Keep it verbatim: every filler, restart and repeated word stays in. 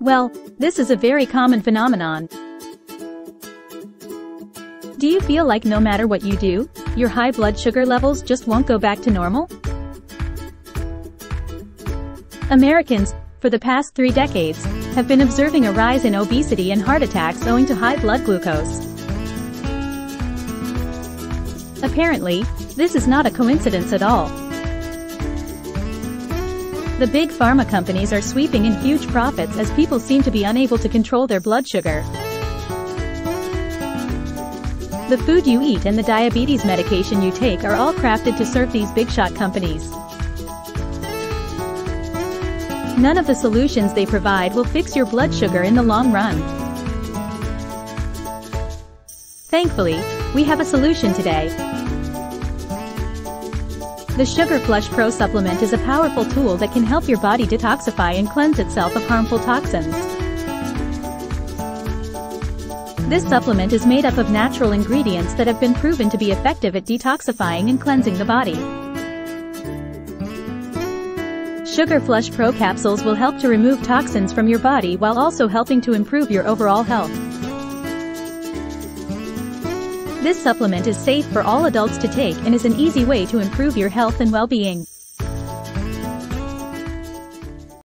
Well, this is a very common phenomenon. Do you feel like no matter what you do, your high blood sugar levels just won't go back to normal? Americans, for the past three decades, have been observing a rise in obesity and heart attacks owing to high blood glucose. Apparently, this is not a coincidence at all. The big pharma companies are sweeping in huge profits as people seem to be unable to control their blood sugar. The food you eat and the diabetes medication you take are all crafted to serve these big shot companies. None of the solutions they provide will fix your blood sugar in the long run. Thankfully, we have a solution today. The Sugar Flush Pro supplement is a powerful tool that can help your body detoxify and cleanse itself of harmful toxins. This supplement is made up of natural ingredients that have been proven to be effective at detoxifying and cleansing the body. Sugar Flush Pro capsules will help to remove toxins from your body while also helping to improve your overall health. This supplement is safe for all adults to take and is an easy way to improve your health and well-being.